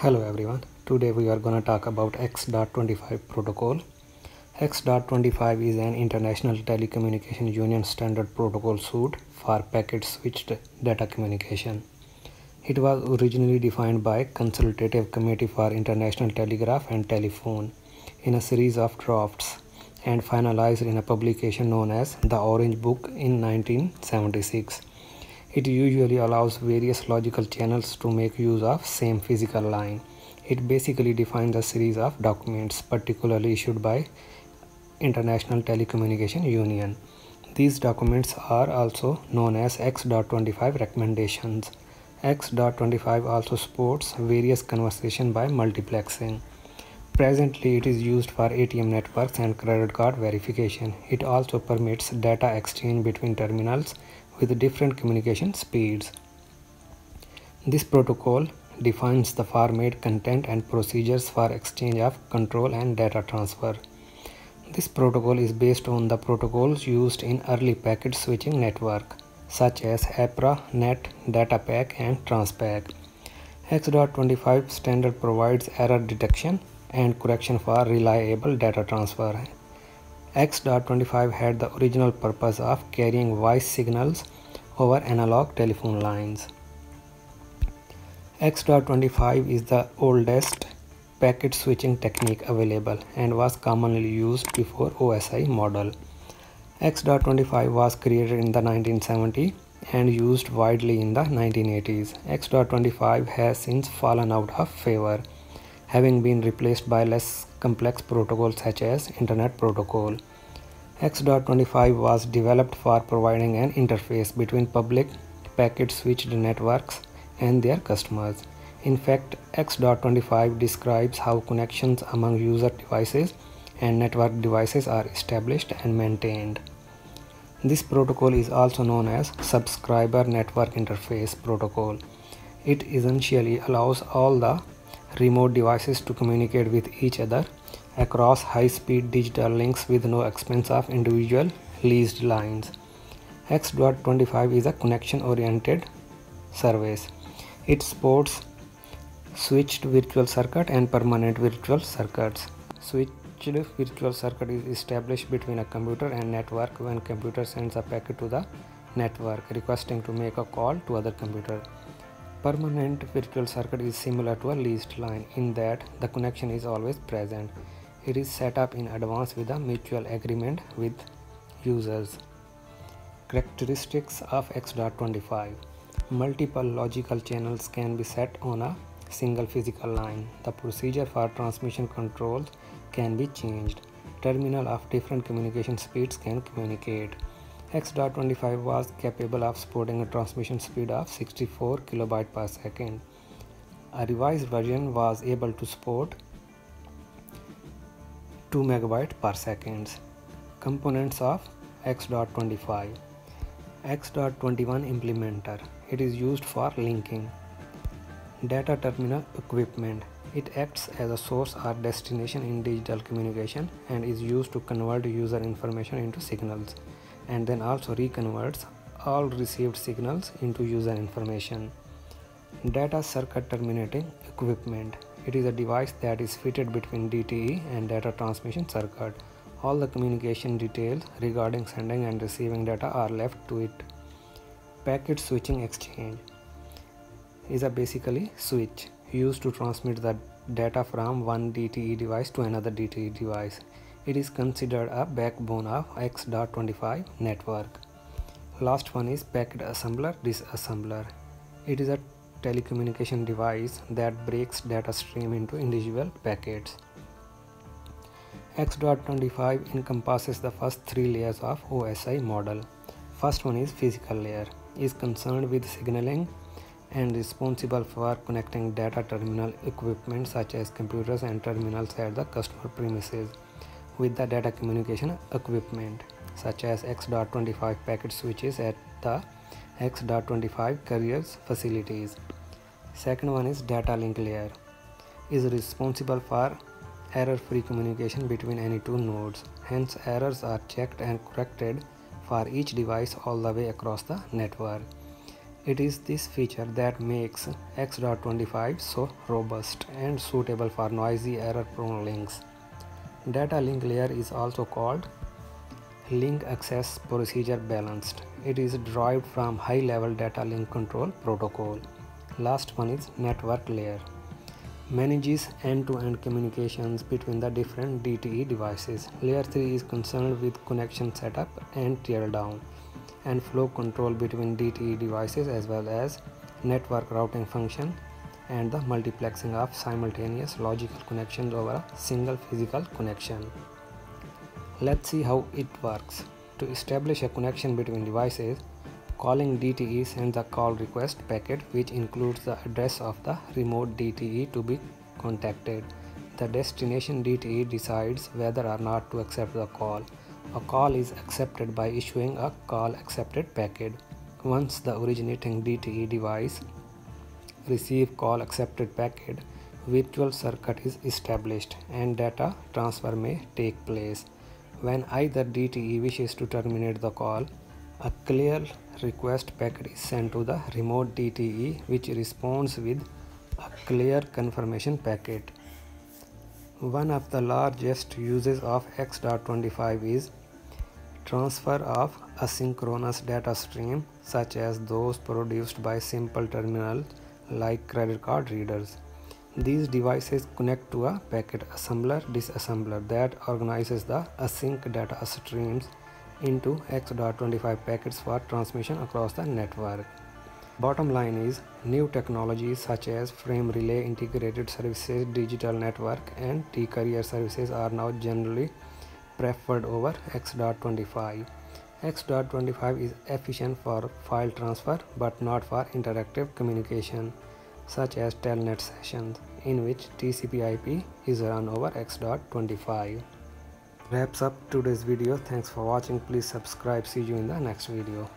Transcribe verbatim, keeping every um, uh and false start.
Hello everyone, today we are going to talk about X dot twenty-five protocol. X dot twenty-five is an international telecommunication union standard protocol suite for packet switched data communication. It was originally defined by Consultative Committee for International Telegraph and Telephone in a series of drafts and finalized in a publication known as the Orange Book in nineteen seventy-six. It usually allows various logical channels to make use of same physical line. It basically defines a series of documents particularly issued by International Telecommunication Union. These documents are also known as X dot twenty-five recommendations. X dot twenty-five also supports various conversation by multiplexing. Presently, it is used for A T M networks and credit card verification. It also permits data exchange between terminals with different communication speeds. This protocol defines the format, content, and procedures for exchange of control and data transfer. This protocol is based on the protocols used in early packet switching network, such as ARPANET, Datapack, and TransPack. X dot twenty-five standard provides error detection and correction for reliable data transfer. X dot twenty-five had the original purpose of carrying voice signals over analog telephone lines. X dot twenty-five is the oldest packet switching technique available and was commonly used before O S I model. X dot twenty-five was created in the nineteen seventies and used widely in the nineteen eighties. X dot twenty-five has since fallen out of favor, having been replaced by less complex protocols such as Internet Protocol. X dot twenty-five was developed for providing an interface between public packet switched networks and their customers. In fact, X dot twenty-five describes how connections among user devices and network devices are established and maintained. This protocol is also known as Subscriber Network Interface Protocol. It essentially allows all the remote devices to communicate with each other across high-speed digital links with no expense of individual leased lines. X dot twenty-five is a connection-oriented service. It supports switched virtual circuit and permanent virtual circuits. Switched virtual circuit is established between a computer and network when computer sends a packet to the network requesting to make a call to other computer. Permanent virtual circuit is similar to a leased line in that the connection is always present. It is set up in advance with a mutual agreement with users. Characteristics of X dot twenty-five. Multiple logical channels can be set on a single physical line. The procedure for transmission controls can be changed. Terminal of different communication speeds can communicate. X dot twenty-five was capable of supporting a transmission speed of sixty-four kilobytes per second. A revised version was able to support two megabytes per second. Components of X dot twenty-five. X dot twenty-one implementer. It is used for linking. Data terminal equipment. It acts as a source or destination in digital communication and is used to convert user information into signals, and then also reconverts all received signals into user information. Data circuit terminating equipment. It is a device that is fitted between D T E and data transmission circuit. All the communication details regarding sending and receiving data are left to it. Packet switching exchange is a basically switch used to transmit the data from one D T E device to another D T E device. It is considered a backbone of X dot twenty-five network. Last one is packet assembler disassembler. It is a telecommunication device that breaks data stream into individual packets. X dot twenty-five encompasses the first three layers of O S I model. First one is physical layer. It is concerned with signaling and responsible for connecting data terminal equipment such as computers and terminals at the customer premises with the data communication equipment such as X dot twenty-five packet switches at the X dot twenty-five carriers facilities. Second one is data link layer. Is responsible for error-free communication between any two nodes. Hence, errors are checked and corrected for each device all the way across the network. It is this feature that makes X dot twenty-five so robust and suitable for noisy, error-prone links. Data link layer is also called link access procedure balanced. It is derived from high-level data link control protocol. Last one is network layer. Manages end-to-end communications between the different D T E devices. Layer three is concerned with connection setup and teardown, and flow control between D T E devices, as well as network routing function and the multiplexing of simultaneous logical connections over a single physical connection. Let's see how it works. To establish a connection between devices, calling D T E sends a call request packet which includes the address of the remote D T E to be contacted. The destination D T E decides whether or not to accept the call. A call is accepted by issuing a call accepted packet. Once the originating D T E device receives call accepted packet, virtual circuit is established and data transfer may take place. When either D T E wishes to terminate the call, a clear request packet is sent to the remote D T E, which responds with a clear confirmation packet. One of the largest uses of X dot twenty-five is transfer of asynchronous data stream, such as those produced by simple terminals like credit card readers. These devices connect to a packet assembler disassembler that organizes the async data streams into X dot twenty-five packets for transmission across the network. Bottom line is, new technologies such as Frame Relay, integrated services, digital network and T-carrier services are now generally preferred over X dot twenty-five. X dot twenty-five is efficient for file transfer but not for interactive communication, such as Telnet sessions, in which T C P I P is run over X dot twenty-five. Wraps up today's video. Thanks for watching. Please subscribe. See you in the next video.